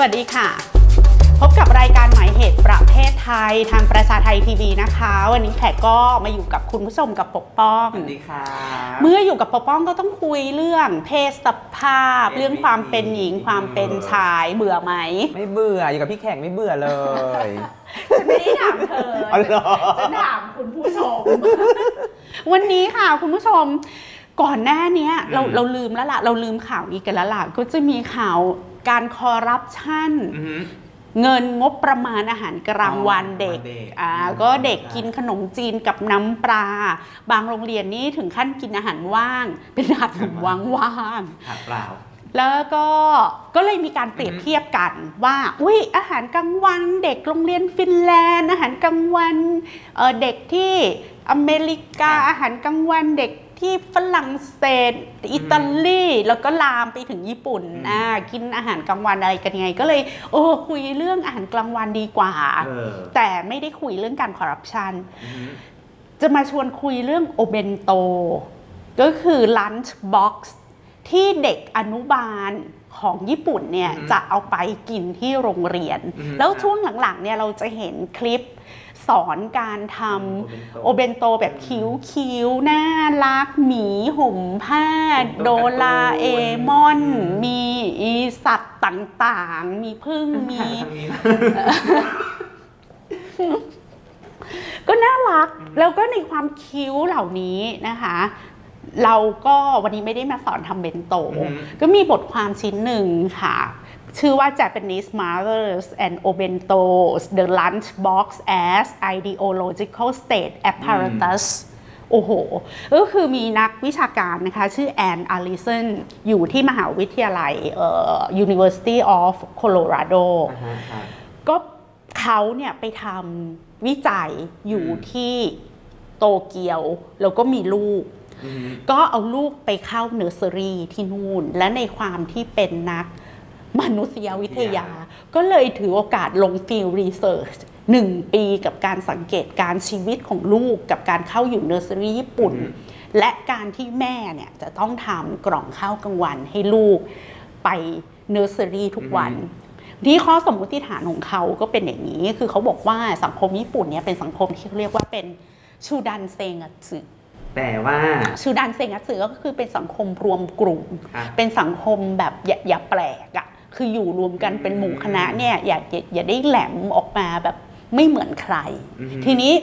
สวัสดีค่ะพบกับรายการหมายเหตุประเทศไทยทางประชาไทยทีวีนะคะวันนี้แขกก็มาอยู่กับคุณผู้ชมกับปกป้องสวัสดีค่ะเมื่ออยู่กับปกป้องก็ต้องคุยเรื่องเพศสภาพเรื่องความเป็นหญิงความเป็นชายเบื่อไหมไม่เบื่ออยู่กับพี่แขกไม่เบื่อเลยฉันไม่ได้ถามเธอฉันถามคุณผู้ชมวันนี้ค่ะคุณผู้ชมก่อนหน้านี้เราลืมแล้วล่ะเราลืมข่าวนี้กันแล้วล่ะก็จะมีข่าวการคอร์รัปชันเงินงบประมาณอาหารกลางวันเด็กก็เด็กกินขนมจีนกับน้ำปลาบางโรงเรียนนี่ถึงขั้นกินอาหารว่างเป็นอาหารว่างๆเปล่าแล้วก็เลยมีการเปรียบเทียบกันว่าอุ้ยอาหารกลางวันเด็กโรงเรียนฟินแลนด์อาหารกลางวันเด็กที่อเมริกาอาหารกลางวันเด็กที่ฝรั่งเศสอิตาลีแล้วก็ลามไปถึงญี่ปุ่นกินอาหารกลางวันอะไรกันไงก็เลยคุยเรื่องอาหารกลางวันดีกว่าแต่ไม่ได้คุยเรื่องการคอร์รัปชันจะมาชวนคุยเรื่องโอเบนโตก็คือลันช์บ็อกซ์ที่เด็กอนุบาลของญี่ปุ่นเนี่ยจะเอาไปกินที่โรงเรียนแล้วช่วงหลังๆเนี่ยเราจะเห็นคลิปสอนการทำโอเบนโตแบบคิ้วๆน่ารักหมีห่มผ้าโดราเอมอนมีสัตว์ต่างๆมีผึ้งมีก็น่ารักแล้วก็ในความคิ้วเหล่านี้นะคะเราก็วันนี้ไม่ได้มาสอนทำเบนโตก็มีบทความชิ้นหนึ่งค่ะชื่อว่า Japanese Mothers and Obento The Lunch Box as Ideological State Apparatus โอ้โหก็คือมีนักวิชาการนะคะชื่อแอนอาริสันอยู่ที่มหาวิทยาลัยUniversity of Colorado ก็เขาเนี่ยไปทำวิจัยอยู่ที่โตเกียวแล้วก็มีลูกก็เอาลูกไปเข้าเนอร์เซอรี่ที่นู่นและในความที่เป็นนักมนุษยวิทยาก็เลยถือโอกาสลงฟิลด์รีเสิร์ช1 ปีกับการสังเกตการชีวิตของลูกกับการเข้าอยู่เนอร์เซอรี่ญี่ปุ่นและการที่แม่เนี่ยจะต้องทำกล่องข้าวกลางวันให้ลูกไปเนอร์เซอรี่ทุกวันที่ข้อสมมติฐานของเขาก็เป็นอย่างนี้คือเขาบอกว่าสังคมญี่ปุ่นเนี่ยเป็นสังคมที่เรียกว่าเป็นชูดันเซงัตสึแต่ว่าชูดันเซงัตสึก็คือเป็นสังคมรวมกลุ่มเป็นสังคมแบบอย่าแปลกอะคืออยู่รวมกันเป็นหมู่คณะเนี่ยอย่าได้แหลมออกมาแบบไม่เหมือนใครทีนี้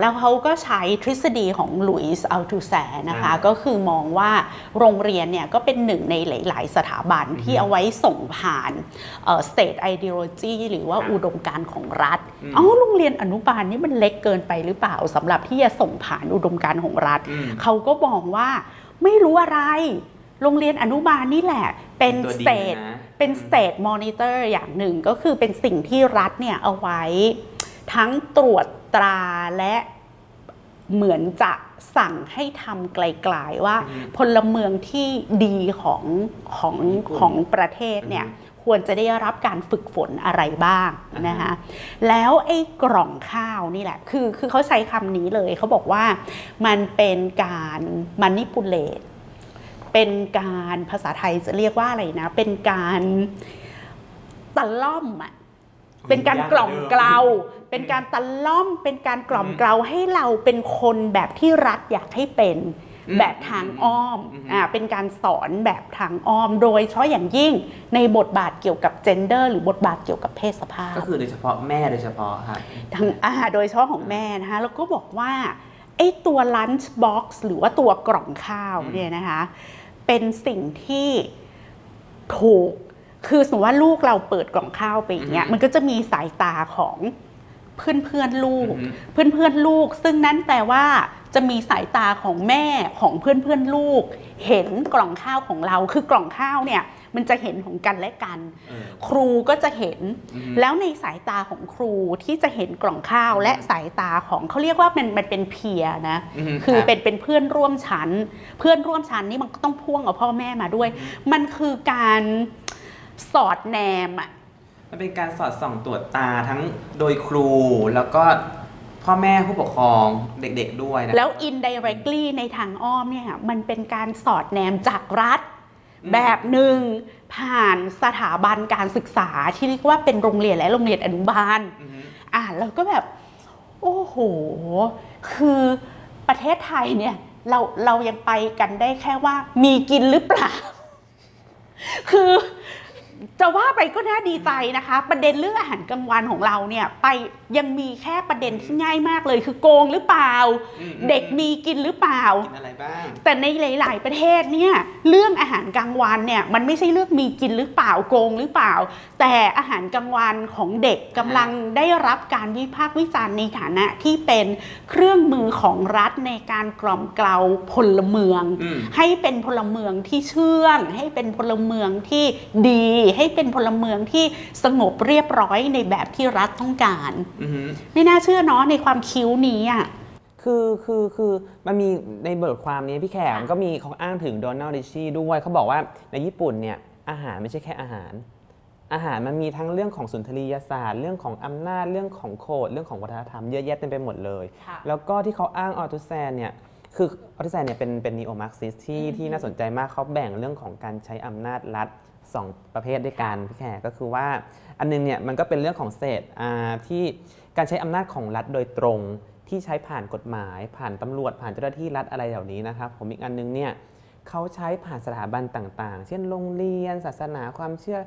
แล้วเขาก็ใช้ทฤษฎีของหลุยส์อัลทูแซร์นะคะก็คือมองว่าโรงเรียนเนี่ยก็เป็นหนึ่งในหลายๆสถาบันที่เอาไว้ส่งผ่าน state ideology หรือว่าอุดมการณ์ของรัฐโรงเรียนอนุบาลนี่มันเล็กเกินไปหรือเปล่าสำหรับที่จะส่งผ่านอุดมการณ์ของรัฐเขาก็มองว่าไม่รู้อะไรโรงเรียนอนุบาลนี่แหละเป็นstate monitor อย่างหนึ่งก็คือเป็นสิ่งที่รัฐเนี่ยเอาไว้ทั้งตรวจตราและเหมือนจะสั่งให้ทำไกลๆว่าพลเมืองที่ดีของประเทศเนี่ยควรจะได้รับการฝึกฝนอะไรบ้างนะคะแล้วไอ้กล่องข้าวนี่แหละคือเขาใช้คำนี้เลยเขาบอกว่ามันเป็นการmanipulateเป็นการภาษาไทยจะเรียกว่าอะไรนะเป็นการตะล่อมอ่ะเป็นการกล่อมเกลาเป็นการตะล่อมเป็นการกล่อมเกลาให้เราเป็นคนแบบที่รัฐอยากให้เป็นแบบทางอ้อมเป็นการสอนแบบทางอ้อมโดยเฉพาะอย่างยิ่งในบทบาทเกี่ยวกับเจนเดอร์หรือบทบาทเกี่ยวกับเพศสภาพก็คือโดยเฉพาะแม่โดยเฉพาะค่ะโดยเฉพาะของแม่นะคะแล้วก็บอกว่าไอ้ตัว lunch box หรือว่าตัวกล่องข้าวเนี่ยนะคะเป็นสิ่งที่ถูกคือสมมติว่าลูกเราเปิดกล่องข้าวไปอย่างเงี้ยมันก็จะมีสายตาของเพื่อนลูกซึ่งนั้นแปลว่าจะมีสายตาของแม่ของเพื่อนลูกเห็นกล่องข้าวของเราคือกล่องข้าวเนี่ยมันจะเห็นของกันและกันครูก็จะเห็นแล้วในสายตาของครูที่จะเห็นกล่องข้าวและสายตาของเขาเรียกว่ามันเป็นเพียร์นะคือเป็นเพื่อนร่วมชั้นนี่มันก็ต้องพ่วงเอาพ่อแม่มาด้วยมันคือการสอดแนมอ่ะมันเป็นการสอดส่องตรวจตาทั้งโดยครูแล้วก็พ่อแม่ผู้ปกครองเด็กๆด้วยนะแล้ว indirectly ในทางอ้อมเนี่ยมันเป็นการสอดแนมจากรัฐแบบหนึ่ง ผ่านสถาบันการศึกษาที่เรียกว่าเป็นโรงเรียนและโรงเรียนอนุบาลแล้วก็แบบโอ้โหคือประเทศไทยเนี่ยเรายังไปกันได้แค่ว่ามีกินหรือเปล่า คือจะว่าไปก็น่าดีใจนะคะประเด็นเรื่องอาหารกลางวันของเราเนี่ยไปยังมีแค่ประเด็นที่ง่ายมากเลยคือโกงหรือเปล่าเด็กมีกินหรือเปล่าแต่ในหลายๆประเทศเนี่ยเรื่องอาหารกลางวันเนี่ยมันไม่ใช่เรื่องมีกินหรือเปล่าโกงหรือเปล่าแต่อาหารกลางวันของเด็กกำลังได้รับการวิพากษ์วิจารณ์ในฐานะที่เป็นเครื่องมือของรัฐในการกล่อมเกลาพลเมืองให้เป็นพลเมืองที่เชื่องให้เป็นพลเมืองที่ดีให้เป็นพลเมืองที่สงบเรียบร้อยในแบบที่รัฐต้องการไม่น่าเชื่อเนาะในความคิ้วนี้อ่ะคือมันมีในบทความนี้พี่แขกก็มีเขาอ้างถึงโดนัลด์ดิชชี่ด้วยเขาบอกว่าในญี่ปุ่นเนี่ยอาหารไม่ใช่แค่อาหารมันมีทั้งเรื่องของสุนทรียศาสตร์เรื่องของอำนาจเรื่องของโคดเรื่องของวัฒนธรรมเยอะแยะเต็มไปหมดเลยแล้วก็ที่เขาอ้างออทูแซนเนี่ยคือออทูแซนเนี่ยเป็นนีโอมาร์กซิสที่น่าสนใจมากเขาแบ่งเรื่องของการใช้อำนาจรัฐ2 ประเภทด้วยกันพี่แขกก็คือว่าอันนึงเนี่ยมันก็เป็นเรื่องของเศษที่การใช้อำนาจของรัฐโดยตรงที่ใช้ผ่านกฎหมายผ่านตำรวจผ่านเจ้าหน้าที่รัฐอะไรเหล่านี้นะครับผมอีกอันนึงเนี่ยเขาใช้ผ่านสถาบันต่างๆเช่นโรงเรียนศาสนาความเชื่อ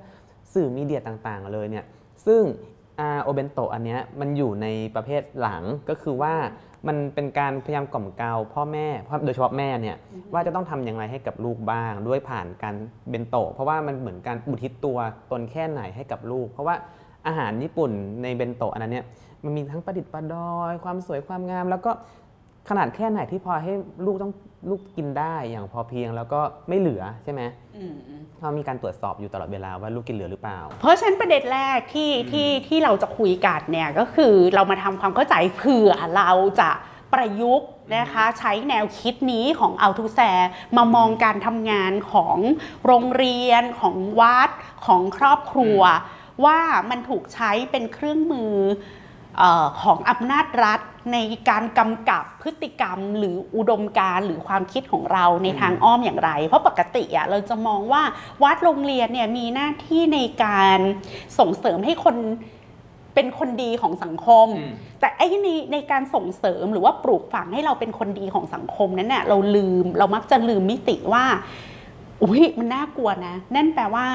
สื่อมีเดียต่างๆเลยเนี่ยซึ่งโอเบนโตะอันเนี้ยมันอยู่ในประเภทหลังก็คือว่ามันเป็นการพยายามกล่อมเกลาพ่อแม่โดยเฉพาะแม่เนี่ยว่าจะต้องทำอย่างไรให้กับลูกบ้างด้วยผ่านการเบนโตะเพราะว่ามันเหมือนการอุทิศตัวตนแค่ไหนให้กับลูกเพราะว่าอาหารญี่ปุ่นในเบนโตะอันนั้นเนี่ยมันมีทั้งประดิษฐ์ประดอยความสวยความงามแล้วก็ขนาดแค่ไหนที่พอให้ลูกต้องลูกกินได้อย่างพอเพียงแล้วก็ไม่เหลือใช่ไหมเขามีการตรวจสอบอยู่ตลอดเวลาว่าลูกกินเหลือหรือเปล่าเพราะฉะนั้นประเด็นแรกที่เราจะคุยกันเนี่ยก็คือเรามาทำความเข้าใจเผื่อเราจะประยุกต์นะคะใช้แนวคิดนี้ของอัลทูแซร์มามองการทำงานของโรงเรียนของวัดของครอบครัวว่ามันถูกใช้เป็นเครื่องมือของอำนาจรัฐในการกำกับพฤติกรรมหรืออุดมการณ์หรือความคิดของเราในทางอ้อมอย่างไรเพราะปกติเราจะมองว่าวัดโรงเรียนเนี่ยมีหน้าที่ในการส่งเสริมให้คนเป็นคนดีของสังคมแต่ในการส่งเสริมหรือว่าปลูกฝังให้เราเป็นคนดีของสังคมนั้นเนี่ยเรามักจะลืมมิติว่าอุ้ยมันน่ากลัวนะนั่นแปลว่า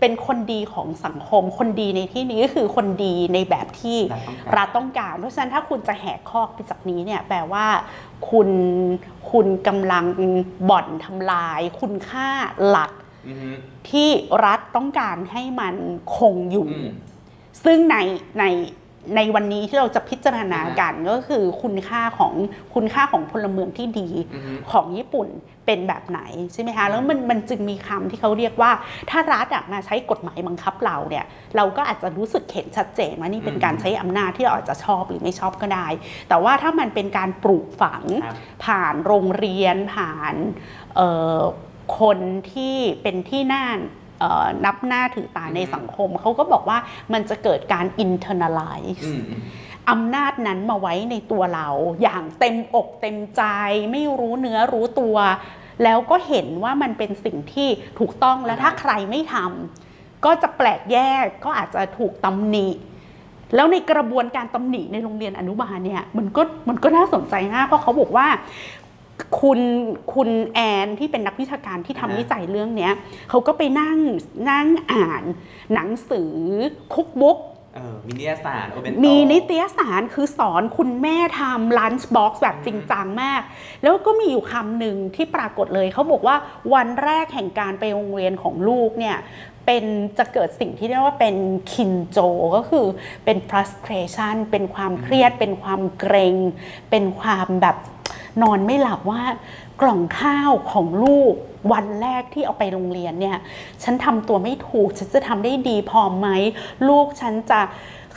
เป็นคนดีของสังคมคนดีในที่นี้ก็คือคนดีในแบบที่รัฐต้องการเพราะฉะนั้นถ้าคุณจะแหกข้อไปจากนี้เนี่ยแปลว่าคุณกำลังบ่อนทำลายคุณค่าหลักที่รัฐต้องการให้มันคงอยู่ซึ่งในวันนี้ที่เราจะพิจารณากันก็คือคุณค่าของพลเมืองที่ดีของญี่ปุ่นเป็นแบบไหนใช่ไหมคะแล้วมันจึงมีคำที่เขาเรียกว่าถ้ารัฐมาใช้กฎหมายบังคับเราเนี่ยเราก็อาจจะรู้สึกเห็นชัดเจนว่านี่เป็นการใช้อำนาจที่เราอาจจะชอบหรือไม่ชอบก็ได้แต่ว่าถ้ามันเป็นการปลูกฝังผ่านโรงเรียนผ่านคนที่เป็นที่นับหน้าถือตาในสังคมเขาก็บอกว่ามันจะเกิดการ internalize อำนาจนั้นมาไว้ในตัวเราอย่างเต็มอกเต็มใจไม่รู้เนื้อรู้ตัวแล้วก็เห็นว่ามันเป็นสิ่งที่ถูกต้องและถ้าใครไม่ทำก็จะแปลกแยกก็อาจจะถูกตำหนิแล้วในกระบวนการตำหนิในโรงเรียนอนุบาลเนี่ยมันก็น่าสนใจมากเพราะเขาบอกว่าคุณแอนที่เป็นนักวิชาการที่ทำวิจัยเรื่องนี้เขาก็ไปนั่งอ่านหนังสือคุกบุ๊กมีนิตยสารคือสอนคุณแม่ทำลันช์บ็อกซ์แบบจริงจังมากแล้วก็มีอยู่คำหนึ่งที่ปรากฏเลยเขาบอกว่าวันแรกแห่งการไปโรงเรียนของลูกเนี่ยเป็นจะเกิดสิ่งที่เรียกว่าเป็นคินโจก็คือเป็น frustration เป็นความเครียดเป็นความเกรงเป็นความแบบนอนไม่หลับว่ากล่องข้าวของลูกวันแรกที่เอาไปโรงเรียนเนี่ยฉันทำตัวไม่ถูกฉันจะทำได้ดีพอไหมลูกฉันจะ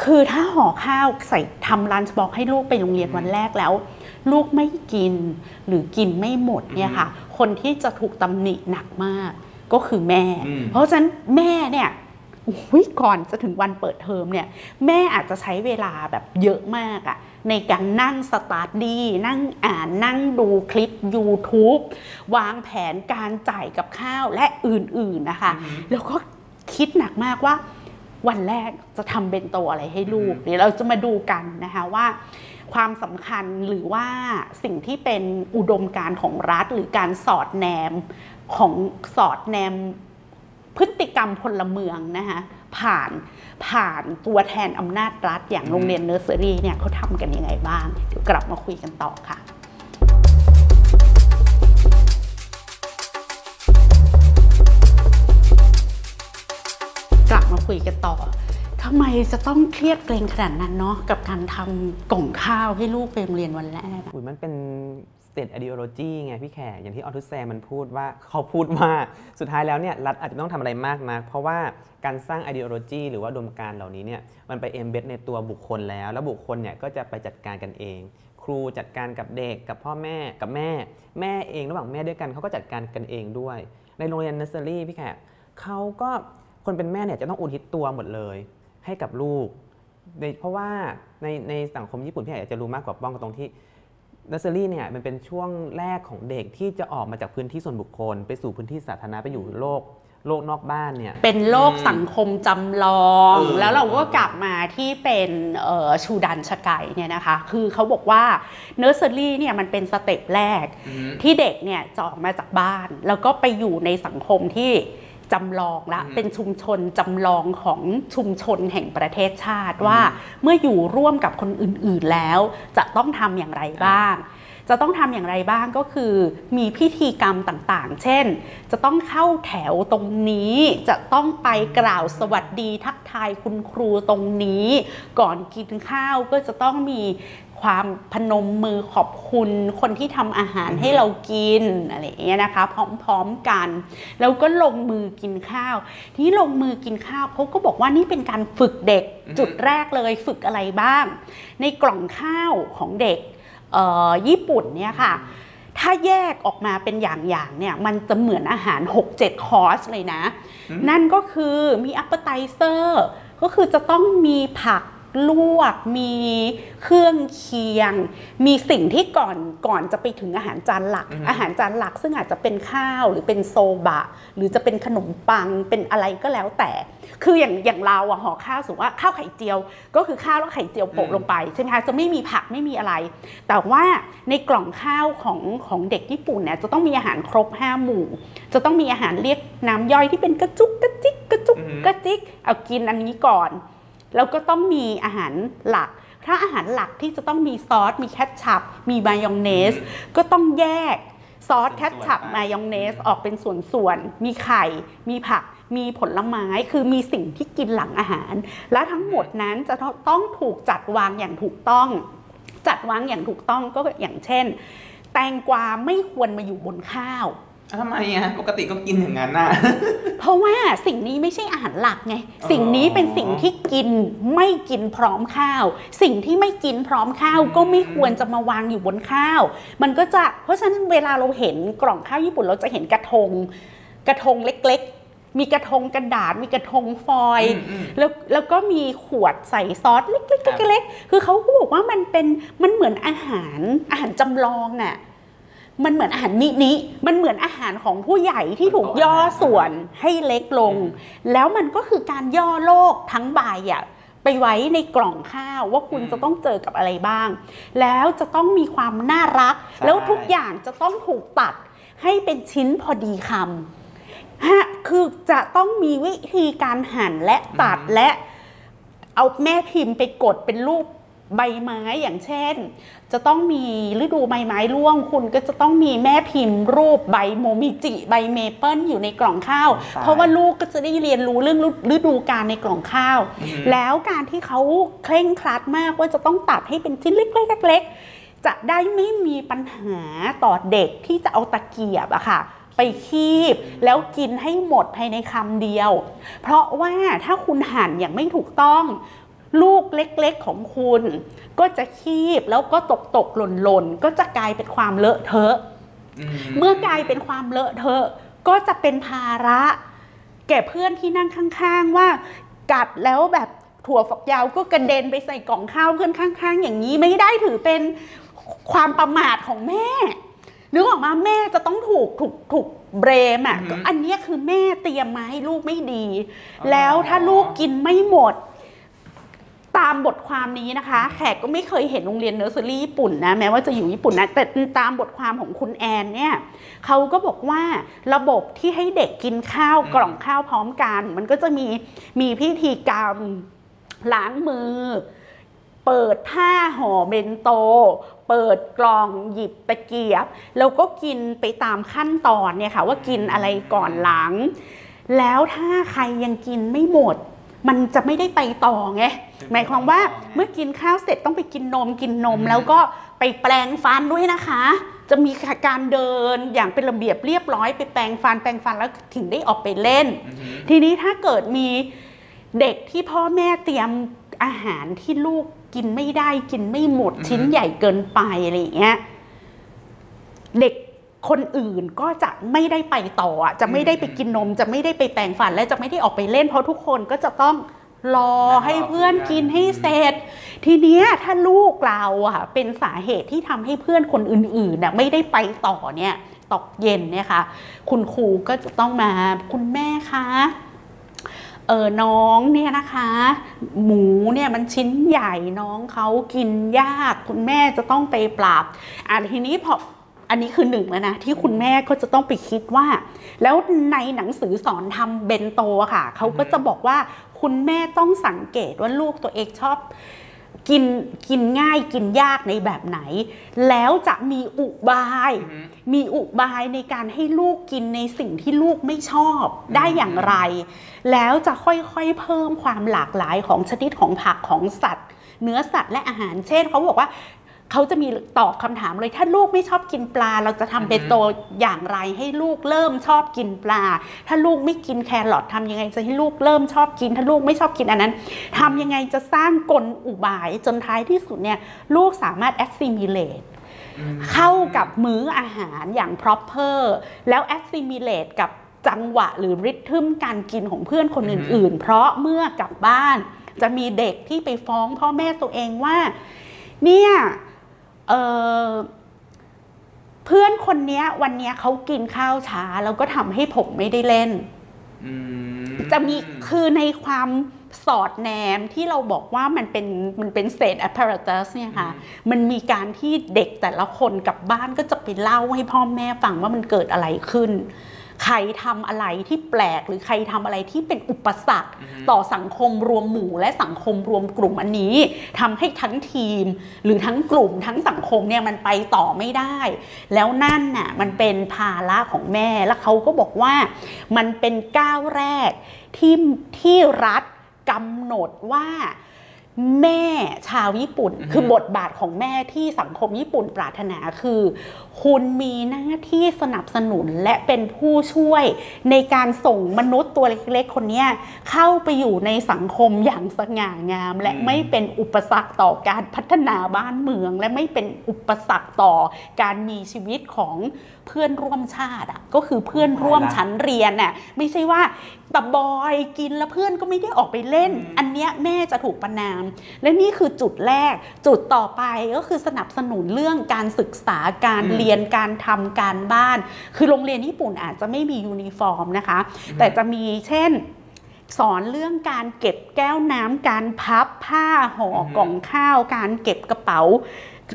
คือถ้าห่อข้าวใส่ทำลันช์บ็อกซ์ให้ลูกไปโรงเรียนวันแรกแล้วลูกไม่กินหรือกินไม่หมดเนี่ยค่ะคนที่จะถูกตำหนิหนักมากก็คือแม่เพราะฉะนั้นแม่เนี่ยก่อนจะถึงวันเปิดเทอมเนี่ยแม่อาจจะใช้เวลาแบบเยอะมากอะในการนั่งสตาร์ดี้นั่งอ่านนั่งดูคลิป YouTube วางแผนการจ่ายกับข้าวและอื่นๆนะคะแล้วก็ คิดหนักมากว่าวันแรกจะทำเบนโตอะไรให้ลูกเดี๋ยวเราจะมาดูกันนะคะว่าความสำคัญหรือว่าสิ่งที่เป็นอุดมการณ์ของรัฐหรือการสอดแนมของสอดแนมพฤติกรรมพลเมืองนะคะผ่านตัวแทนอำนาจรัฐอย่างโรงเรียนเนอร์เซอรี่เนี่ยเขาทำกันยังไงบ้างเดี๋ยวกลับมาคุยกันต่อค่ะกลับมาคุยกันต่อทำไมจะต้องเครียดเกรงขนาดนั้นเนาะกับการทำกล่องข้าวให้ลูกไปโรงเรียนวันแรกมันเป็น state ideology ไงพี่แขกอย่างที่ออทูแซมันพูดว่าเขาพูดว่าสุดท้ายแล้วเนี่ยรัฐอาจจะต้องทำอะไรมากนักเพราะว่าการสร้าง ideology หรือว่าอุดมการณ์เหล่านี้เนี่ยมันไป embed ในตัวบุคคลแล้วบุคคลเนี่ยก็จะไปจัดการกันเองครูจัดการกับเด็กกับพ่อแม่กับแม่เองระหว่างแม่ด้วยกันเขาก็จัดการกันเองด้วยในโรงเรียนเนอร์เซอรี่พี่แขกเขาก็คนเป็นแม่เนี่ยจะต้องอุทิศตัวหมดเลยให้กับลูกเพราะว่าในสังคมญี่ปุ่นพี่แขกอยากจะรู้มากกว่าบ้องตรงที่เนอร์เซอรี่เนี่ยมันเป็นช่วงแรกของเด็กที่จะออกมาจากพื้นที่ส่วนบุคคลไปสู่พื้นที่สาธารณะไปอยู่โลกนอกบ้านเนี่ยเป็นโลกสังคมจำลองแล้วเราก็กลับมาที่เป็นชูดันชไกเนี่ยนะคะคือเขาบอกว่าเนอร์เซอรี่เนี่ยมันเป็นสเต็ปแรกที่เด็กเนี่ยจะออกมาจากบ้านแล้วก็ไปอยู่ในสังคมที่จำลองละเป็นชุมชนจำลองของชุมชนแห่งประเทศชาติว่าเมื่ออยู่ร่วมกับคนอื่นๆแล้วจะต้องทำอย่างไรบ้างจะต้องทำอย่างไรบ้างก็คือมีพิธีกรรมต่างๆเช่นจะต้องเข้าแถวตรงนี้จะต้องไปกล่าวสวัสดีทักทายคุณครูตรงนี้ก่อนกินข้าวก็จะต้องมีความพนมมือขอบคุณคนที่ทำอาหารให้เรากินอะไรอย่างเงี้ยนะคะพร้อมๆกันแล้วก็ลงมือกินข้าวที่ลงมือกินข้าวเขาก็บอกว่านี่เป็นการฝึกเด็กจุดแรกเลยฝึกอะไรบ้างในกล่องข้าวของเด็กญี่ปุ่นเนี่ยค่ะถ้าแยกออกมาเป็นอย่างๆเนี่ยมันจะเหมือนอาหาร 6-7 คอร์สเลยนะนั่นก็คือมีอัปเปอร์ไทเซอร์ก็คือจะต้องมีผักลวกมีเครื่องเคียงมีสิ่งที่ก่อนจะไปถึงอาหารจานหลักอาหารจานหลักซึ่งอาจจะเป็นข้าวหรือเป็นโซบะหรือจะเป็นขนมปังเป็นอะไรก็แล้วแต่คืออย่างเราอะห่อข้าวสูงว่าข้าวไข่เจียวก็คือข้าวแล้วไข่เจียวโปะลงไปใช่ไหมคะจะไม่มีผักไม่มีอะไรแต่ว่าในกล่องข้าวของเด็กญี่ปุ่นเนี่ยจะต้องมีอาหารครบ5หมู่จะต้องมีอาหารเรียกน้ำย่อยที่เป็นกระจุกกระจิกกระจุกกระจิกเอากินอันนี้ก่อนแล้วก็ต้องมีอาหารหลักถ้าอาหารหลักที่จะต้องมีซอสมีแคทชัพมีมายองเนสก็ต้องแยกซอสแคทชัพมายองเนสออกเป็นส่วนๆมีไข่มีผักมีผลไม้คือมีสิ่งที่กินหลังอาหารและทั้งหมดนั้นจะต้องถูกจัดวางอย่างถูกต้องจัดวางอย่างถูกต้องก็อย่างเช่นแตงกวาไม่ควรมาอยู่บนข้าวทำไมอ่ะปกติก็กินอย่างนั้นน่ะเพราะว่าสิ่งนี้ไม่ใช่อาหารหลักไงสิ่งนี้เป็นสิ่งที่กินไม่กินพร้อมข้าวสิ่งที่ไม่กินพร้อมข้าวก็ไม่ควรจะมาวางอยู่บนข้าวมันก็จะเพราะฉะนั้นเวลาเราเห็นกล่องข้าวญี่ปุ่นเราจะเห็นกระทงเล็กๆมีกระทงกระดาษมีกระทงฟอยล์แล้วก็มีขวดใส่ซอสเล็กๆเล็กๆคือเขาบอกว่ามันเหมือนอาหารจำลองน่ะมันเหมือนอาหารนี้มันเหมือนอาหารของผู้ใหญ่ที่ถูกย่อส่วนให้เล็กลงแล้วมันก็คือการย่อโลกทั้งใบอ่ะไปไว้ในกล่องข้าวว่าคุณจะต้องเจอกับอะไรบ้างแล้วจะต้องมีความน่ารักแล้วทุกอย่างจะต้องถูกตัดให้เป็นชิ้นพอดีคำฮะคือจะต้องมีวิธีการหั่นและตัดและเอาแม่พิมพ์ไปกดเป็นรูปใบไม้อย่างเช่นจะต้องมีฤดูใบไม้ร่วงคุณก็จะต้องมีแม่พิมพ์รูปใบโมมิจิใบเมเปิลอยู่ในกล่องข้าวเพราะว่าลูกก็จะได้เรียนรู้เรื่องฤดูกาลในกล่องข้าวแล้วการที่เขาเคร่งครัดมากว่าจะต้องตัดให้เป็นชิ้นเล็กๆๆจะได้ไม่มีปัญหาต่อเด็กที่จะเอาตะเกียบอะค่ะไปคีบแล้วกินให้หมดภายในคำเดียวเพราะว่าถ้าคุณหั่นอย่างไม่ถูกต้องลูกเล็กๆของคุณก็จะคีบแล้วก็ตกหล่นก็จะกลายเป็นความเลอะเทอะเมื่อกลายเป็นความเลอะเทอะก็จะเป็นภาระแก่เพื่อนที่นั่งข้างๆว่ากัดแล้วแบบถั่วฝักยาวก็กระเด็นไปใส่กล่องข้าวเพื่อนข้างๆอย่างนี้ไม่ได้ถือเป็นความประมาทของแม่ นึกออกมาแม่จะต้องถูกเบรมอ่ะอันนี้คือแม่เตรียมมาให้ลูกไม่ดีแล้วถ้าลูกกินไม่หมดตามบทความนี้นะคะแขกก็ไม่เคยเห็นโรงเรียนเนอร์เซอรี่ญี่ปุ่นนะแม้ว่าจะอยู่ญี่ปุ่นนะแต่ตามบทความของคุณแอนเนี่ยเขาก็บอกว่าระบบที่ให้เด็กกินข้าวกล่องข้าวพร้อมกันมันก็จะมีพิธีกรรมล้างมือเปิดผ้าห่อเบนโตเปิดกล่องหยิบตะเกียบแล้วก็กินไปตามขั้นตอนเนี่ยค่ะว่ากินอะไรก่อนหลังแล้วถ้าใครยังกินไม่หมดมันจะไม่ได้ไปต่อไงหมายความว่าเมื่อกินข้าวเสร็จต้องไปกินนมแล้วก็ไปแปรงฟันด้วยนะคะจะมีการเดินอย่างเป็นระเบียบเรียบร้อยไปแปรงฟันแล้วถึงได้ออกไปเล่นทีนี้ถ้าเกิดมีเด็กที่พ่อแม่เตรียมอาหารที่ลูกกินไม่ได้กินไม่หมดชิ้นใหญ่เกินไปอะไรอย่างเงี้ยเด็กคนอื่นก็จะไม่ได้ไปต่อจะไม่ได้ไปกินนมจะไม่ได้ไปแปรงฟันและจะไม่ได้ออกไปเล่นเพราะทุกคนก็จะต้องรอให้เพื่อนกินให้เสร็จทีเนี้ยถ้าลูกเราอะเป็นสาเหตุที่ทำให้เพื่อนคนอื่นๆน่ะไม่ได้ไปต่อเนี่ยตกเย็นเนี่ยค่ะคุณครูก็จะต้องมาคุณแม่คะน้องเนี่ยนะคะหมูเนี่ยมันชิ้นใหญ่น้องเขากินยากคุณแม่จะต้องไปปรับทีนี้พออันนี้คือหนึ่งแล้วนะที่คุณแม่ก็จะต้องไปคิดว่าแล้วในหนังสือสอนทำเบนโตค่ะเขาก็จะบอกว่าคุณแม่ต้องสังเกตว่าลูกตัวเองชอบกินง่ายกินยากในแบบไหนแล้วจะมีอุบายในการให้ลูกกินในสิ่งที่ลูกไม่ชอบได้อย่างไรแล้วจะค่อยๆเพิ่มความหลากหลายของชนิดของผักของสัตว์เนื้อสัตว์และอาหารเช่นเขาบอกว่าเขาจะมีตอบคำถามเลยถ้าลูกไม่ชอบกินปลาเราจะทำเบนโตอย่างไรให้ลูกเริ่มชอบกินปลาถ้าลูกไม่กินแครอททำยังไงจะให้ลูกเริ่มชอบกินถ้าลูกไม่ชอบกินอันนั้นทำยังไงจะสร้างกลอุบายจนท้ายที่สุดเนี่ยลูกสามารถ assimilate เข้ากับมื้ออาหารอย่าง proper แล้ว assimilate กับจังหวะหรือ rhythm การกินของเพื่อนคนอื่นๆเพราะเมื่อกลับบ้านจะมีเด็กที่ไปฟ้องพ่อแม่ตัวเองว่าเนี่ยเพื่อนคนนี้วันนี้เขากินข้าวช้าแล้วก็ทำให้ผมไม่ได้เล่นจะมีคือในความสอดแนมที่เราบอกว่ามันเป็นเศษ apparatus เนี่ยค่ะมันมีการที่เด็กแต่ละคนกลับบ้านก็จะไปเล่าให้พ่อแม่ฟังว่ามันเกิดอะไรขึ้นใครทำอะไรที่แปลกหรือใครทำอะไรที่เป็นอุปสรรคต่อสังคมรวมหมู่และสังคมรวมกลุ่มอันนี้ทำให้ทั้งทีมหรือทั้งกลุ่มทั้งสังคมเนี่ยมันไปต่อไม่ได้แล้วนั่นน่ะมันเป็นภาระของแม่แล้วเขาก็บอกว่ามันเป็นก้าวแรกที่รัฐกำหนดว่าแม่ชาวญี่ปุ่นคือบทบาทของแม่ที่สังคมญี่ปุ่นปรารถนาคือคุณมีหน้าที่สนับสนุนและเป็นผู้ช่วยในการส่งมนุษย์ตัวเล็กๆคนนี้เข้าไปอยู่ในสังคมอย่างสง่างามและไม่เป็นอุปสรรคต่อการพัฒนาบ้านเมืองและไม่เป็นอุปสรรคต่อการมีชีวิตของเพื่อนร่วมชาติก็คือเพื่อนร่วมชั้นเรียนน่ะไม่ใช่ว่าตะบอยกินแล้วเพื่อนก็ไม่ได้ออกไปเล่นอันเนี้ยแม่จะถูกประณามและนี่คือจุดแรกจุดต่อไปก็คือสนับสนุนเรื่องการศึกษาการเรียนการทำการบ้านคือโรงเรียนญี่ปุ่นอาจจะไม่มียูนิฟอร์มนะคะแต่จะมีเช่นสอนเรื่องการเก็บแก้วน้ำการพับผ้าห่อกล่องข้าวการเก็บกระเป๋า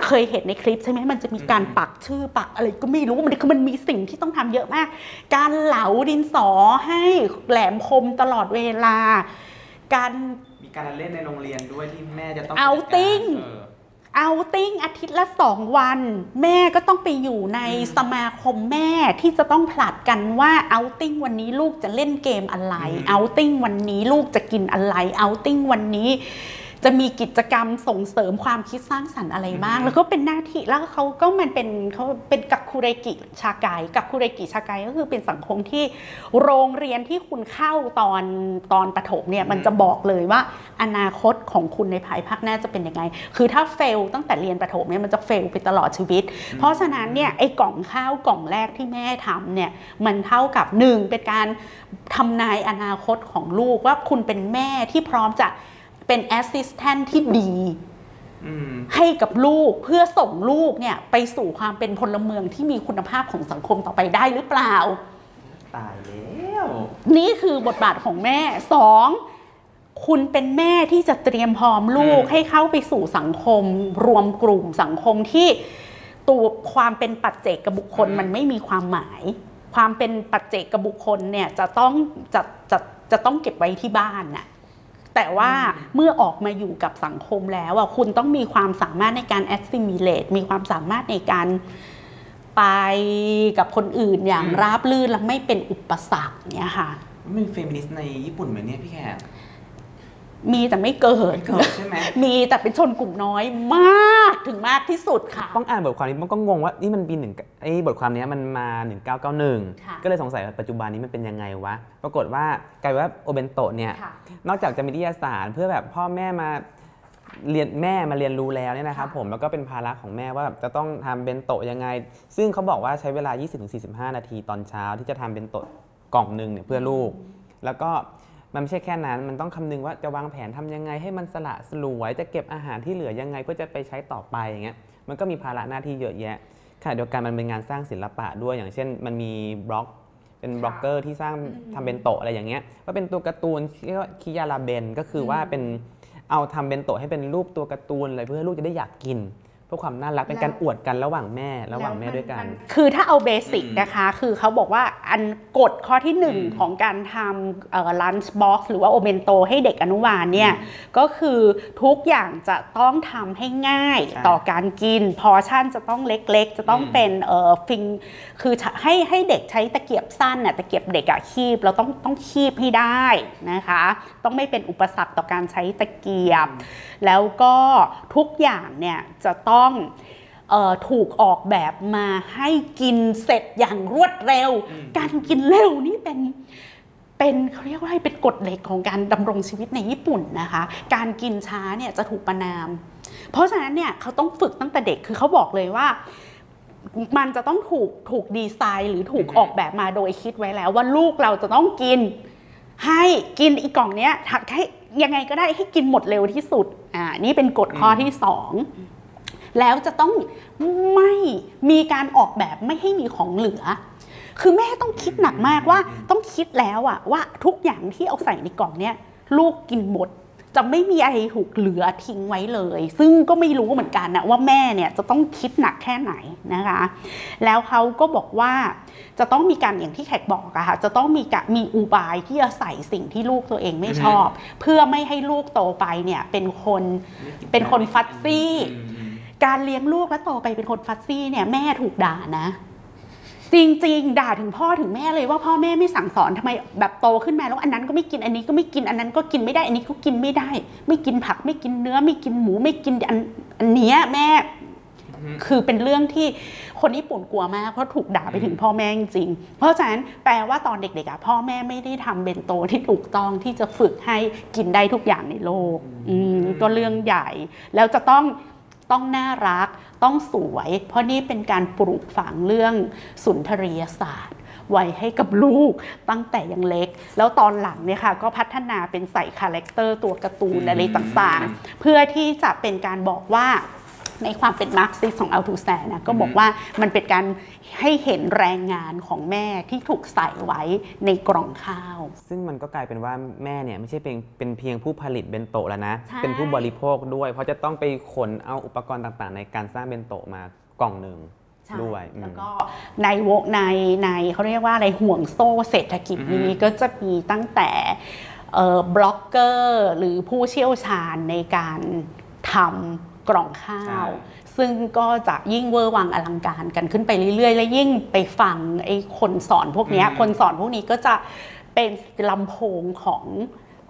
เคยเห็นในคลิปใช่ไหมมันจะมีการปักชื่อปักอะไรก็ไม่รู้มันมีสิ่งที่ต้องทำเยอะมากการเหลาดินสอให้แหลมคมตลอดเวลามีการเล่นในโรงเรียนด้วยที่แม่จะต้องเอาติ้งอาทิตย์ละ2 วันแม่ก็ต้องไปอยู่ในสมาคมแม่ที่จะต้องผลัดกันว่าเอาติ้งวันนี้ลูกจะเล่นเกมอะไรเอาติ้งวันนี้ลูกจะกินอะไรเอาติ้งวันนี้จะมีกิจกรรมส่งเสริมความคิดสร้างสรรค์อะไรบ้างแล้วก็เป็นหน้าที่แล้วเขาเป็นกักคุเรกิชากายกักคุเรกิชากายก็คือเป็นสังคมที่โรงเรียนที่คุณเข้าตอนประถมเนี่ยมันจะบอกเลยว่าอนาคตของคุณในภายภาคหน้าจะเป็นยังไงคือถ้าเฟลตั้งแต่เรียนประถมเนี่ยมันจะเฟลไปตลอดชีวิตเพราะฉะนั้นเนี่ยไอ้กล่องข้าวกล่องแรกที่แม่ทำเนี่ยมันเท่ากับ1เป็นการทำนายอนาคตของลูกว่าคุณเป็นแม่ที่พร้อมจะเป็นแอสซิสแตนท์ที่ดี ให้กับลูกเพื่อส่งลูกเนี่ยไปสู่ความเป็นพลเมืองที่มีคุณภาพของสังคมต่อไปได้หรือเปล่าตายแล้วนี่คือบทบาทของแม่สองคุณเป็นแม่ที่จะเตรียมพร้อมลูกให้เข้าไปสู่สังคมรวมกลุ่มสังคมที่ตัวความเป็นปัจเจกบุคคลมันไม่มีความหมายความเป็นปัจเจกบุคคลเนี่ยจะต้องเก็บไว้ที่บ้านน่ะแต่ว่าเมื่อออกมาอยู่กับสังคมแล้วอ่ะคุณต้องมีความสามารถในการ assimilate มีความสามารถในการไปกับคนอื่นอย่างราบรื่นและไม่เป็นอุปสรรคเนี่ยค่ะมันเฟมินิสต์ในญี่ปุ่นเหมือนเนี่ยพี่แขกมีแต่ไม่เกิดใช่ไหมมีแต่เป็นชนกลุ่มน้อยมากถึงมากที่สุดค่ะต้องอ่านบทความนี้มันก็งงว่านี่มันปีหนึ่งไอ้บทความนี้มันมา1991ก็เลยสงสัยว่าปัจจุบันนี้มันเป็นยังไงวะปรากฏว่ากลายว่าโอเบนโตะเนี่ยนอกจากจะมีนิตยสารเพื่อแบบพ่อแม่มาเรียนรู้แล้วเนี่ยนะครับผมแล้วก็เป็นภาระของแม่ว่าแบบจะต้องทำเบนโตะยังไงซึ่งเขาบอกว่าใช้เวลา 20-45 นาทีตอนเช้าที่จะทำเบนโตะกล่องหนึ่งเนี่ยเพื่อลูกแล้วก็มันไม่ใช่แค่นั้นมันต้องคำนึงว่าจะวางแผนทำยังไงให้มันสละสลวยจะเก็บอาหารที่เหลือยังไงเพื่อจะไปใช้ต่อไปอย่างเงี้ยมันก็มีภาระหน้าที่เยอะแยะขณะเดียวกันมันเป็นงานสร้างศิลปะด้วยอย่างเช่นมันมีบล็อกเป็นบล็อกเกอร์ที่สร้างทำเบนโตะอะไรอย่างเงี้ยก็เป็นตัวการ์ตูนเรียกว่าคิยาราเบนก็คือว่าเป็นเอาทำเบนโตะให้เป็นรูปตัวการ์ตูนอะไรเพื่อลูกจะได้อยากกินเพื่อความน่ารักเป็นการอวดกันระหว่างแม่ด้วยกันคือถ้าเอาเบสิกนะคะคือเขาบอกว่าอันกฎข้อที่หนึ่งของการทำลันช์บ็อกซ์หรือว่าโอเบนโตให้เด็กอนุบาลเนี่ยก็คือทุกอย่างจะต้องทำให้ง่ายต่อการกินพอชั่นจะต้องเล็กๆจะต้องเป็นฟิงคือให้เด็กใช้ตะเกียบสั้นน่ะตะเกียบเด็กอะคีบเราต้องคีบให้ได้นะคะต้องไม่เป็นอุปสรรคต่อการใช้ตะเกียบแล้วก็ทุกอย่างเนี่ยจะต้องถูกออกแบบมาให้กินเสร็จอย่างรวดเร็วการกินเร็วนี่เป็นเขาเรียกว่าเป็นกฎเหล็กของการดำรงชีวิตในญี่ปุ่นนะคะการกินช้าเนี่ยจะถูกประณามเพราะฉะนั้นเนี่ยเขาต้องฝึกตั้งแต่เด็กคือเขาบอกเลยว่ามันจะต้องถูกดีไซน์หรือถูกออกแบบมาโดยคิดไว้แล้วว่าลูกเราจะต้องกินให้กินอีกกล่องเนี้ยให้ยังไงก็ได้ให้กินหมดเร็วที่สุดนี่เป็นกฎข้อที่สองแล้วจะต้องไม่มีการออกแบบไม่ให้มีของเหลือคือแม่ต้องคิดหนักมากว่าต้องคิดแล้วอะว่าทุกอย่างที่เอาใส่ในกล่องเนี้ยลูกกินหมดจะไม่มีอะไรถูกเหลือทิ้งไว้เลยซึ่งก็ไม่รู้เหมือนกันนะว่าแม่เนี่ยจะต้องคิดหนักแค่ไหนนะคะแล้วเขาก็บอกว่าจะต้องมีการอย่างที่แขกบอกอะค่ะจะต้องมีอุบายที่จะใส่สิ่งที่ลูกตัวเองไม่ชอบเพื่อไม่ให้ลูกโตไปเนี่ยเป็นคนฟัดซี่การเลี้ยงลูกแล้วโตไปเป็นคนฟัดซี่เนี่ยแม่ถูกด่านะจริงๆด่าถึงพ่อถึงแม่เลยว่าพ่อแม่ไม่สั่งสอนทำไมแบบโตขึ้นมาแล้วอันนั้นก็ไม่กินอันนี้ก็ไม่กินอันนั้นก็กินไม่ได้อันนี้ก็กินไม่ได้ไม่กินผักไม่กินเนื้อไม่กินหมูไม่กินอันเนี้ยแม่คือเป็นเรื่องที่คนญี่ปุ่นกลัวมากเพราะถูกด่าไปถึงพ่อแม่จริงเพราะฉะนั้นแปลว่าตอนเด็กๆพ่อแม่ไม่ได้ทำเบนโตที่ถูกต้องที่จะฝึกให้กินได้ทุกอย่างในโลกก็เรื่องใหญ่แล้วจะต้องน่ารักต้องสวยเพราะนี่เป็นการปลูกฝังเรื่องสุนทรียศาสตร์ไว้ให้กับลูกตั้งแต่ยังเล็กแล้วตอนหลังเนี่ยค่ะก็พัฒนาเป็นใส่คาแรคเตอร์ตัวการ์ตูนอะไรต่างๆเพื่อที่จะเป็นการบอกว่าในความเป็นมาร์กซิสต์ของอัลทูแซนนะก็บอกว่ามันเป็นการให้เห็นแรงงานของแม่ที่ถูกใส่ไว้ในกล่องข้าวซึ่งมันก็กลายเป็นว่าแม่เนี่ยไม่ใช่เป็นเพียงผู้ผลิตเบนโตะแล้วนะเป็นผู้บริโภคด้วยเพราะจะต้องไปขนเอาอุปกรณ์ต่างๆในการสร้างเบนโตะมากล่องหนึ่งด้วยแล้วก็ในเขาเรียกว่าอะไรห่วงโซ่เศรษฐกิจนี้ก็จะมีตั้งแต่บล็อกเกอร์หรือผู้เชี่ยวชาญในการทำกล่องข้าวซึ่งก็จะยิ่งเวอร์วังอลังการกันขึ้นไปเรื่อยๆและยิ่งไปฟังไอ้คนสอนพวกนี้คนสอนพวกนี้ก็จะเป็นลำโพงของ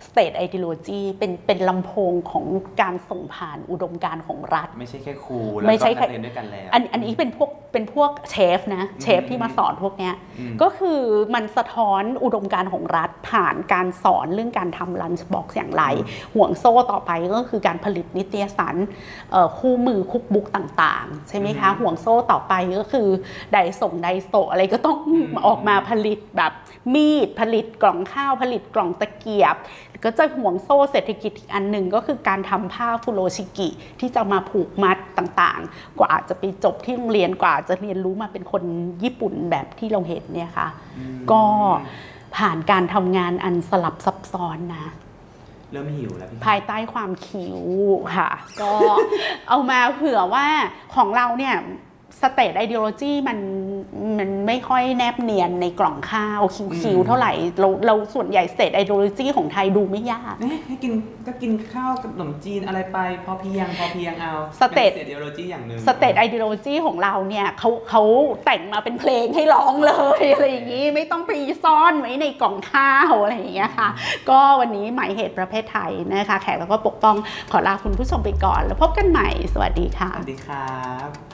State Ideology เป็นลำโพงของการส่งผ่านอุดมการณ์ของรัฐไม่ใช่แค่ครูแล้วก็นักเรียนด้วยกันแล้วอันนี้เป็นพวก เป็นพวกเชฟนะเชฟที่มาสอนพวกเนี้ยก็คือมันสะท้อนอุดมการณ์ของรัฐผ่านการสอนเรื่องการทำลันช์บ็อกซ์อย่างไรห่วงโซ่ต่อไปก็คือการผลิตนิตยสารคู่มือคุกบุ๊กต่างๆใช่ไหมคะห่วงโซ่ต่อไปก็คือไดโซะอะไรก็ต้องออกมาผลิตแบบมีดผลิตกล่องข้าวผลิตกล่องตะเกียบก็จะห่วงโซ่เศรษฐกิจอีกอันหนึ่งก็คือการทำผ้าฟุโรชิกิที่จะมาผูกมัดต่างๆกว่าจะไปจบที่โรงเรียนกว่าจะเรียนรู้มาเป็นคนญี่ปุ่นแบบที่เราเห็นเนี่ยค่ะก็ผ่านการทำงานอันสลับซับซ้อนนะเริ่มหิวแล้วภายใต้ความคิวค่ะก็เอามาเผื่อว่าของเราเนี่ยState Ideology มันไม่ค่อยแนบเนียนในกล่องข้าวคิวๆเท่าไหร่เราส่วนใหญ่ State Ideology ของไทยดูไม่ยากให้กินก็กินข้าวกับขนมจีนอะไรไปพอเพียงเอา State Ideology อย่างนึง State Ideology ของเราเนี่ยเขาแต่งมาเป็นเพลงให้ร้องเลยอะไรอย่างนี้ไม่ต้องไปซ่อนไว้ในกล่องข้าวอะไรอย่างเงี้ยค่ะก็วันนี้หมายเหตุประเภทไทยนะคะแขกแล้วก็ปกป้องขอลาคุณผู้ชมไปก่อนแล้วพบกันใหม่สวัสดีค่ะสวัสดีครับ